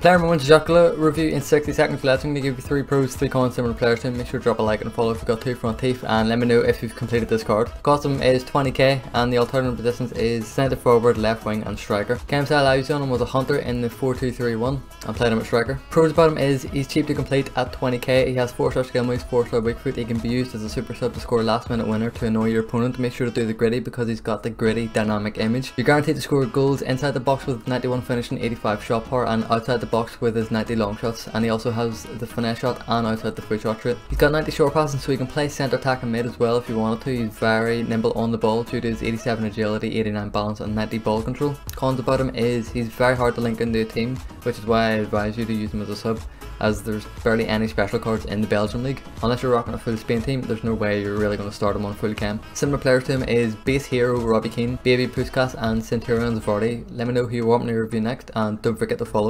Player 1's Jutgla review in 60 seconds. Let me give you 3 pros, 3 cons, similar players to him. Make sure to drop a like and follow if you've got 2 front teeth, and let me know if you've completed this card. The costume is 20k and the alternative positions is centre forward, left wing and striker. Game style I used on him was a hunter in the 4-2-3-1 and played him at striker. Pros about him is he's cheap to complete at 20k, he has 4-star skill moves, 4-star weak foot, he can be used as a super sub to score a last minute winner to annoy your opponent. Make sure to do the gritty because he's got the gritty dynamic image. You're guaranteed to score goals inside the box with 91 finishing, 85 shot power, and outside the box with his 90 long shots, and he also has the finesse shot and outside the free shot rate. He's got 90 short passing, so he can play centre attack and mid as well if you wanted to. He's very nimble on the ball due to his 87 agility, 89 balance and 90 ball control. Cons about him is he's very hard to link into a team, which is why I advise you to use him as a sub, as there's barely any special cards in the Belgian league. Unless you're rocking a full Spain team, there's no way you're really going to start him on full cam. Similar players to him is base hero Robbie Keane, baby Puskas and Centurion Zavardi. Let me know who you want me to review next, and don't forget to follow.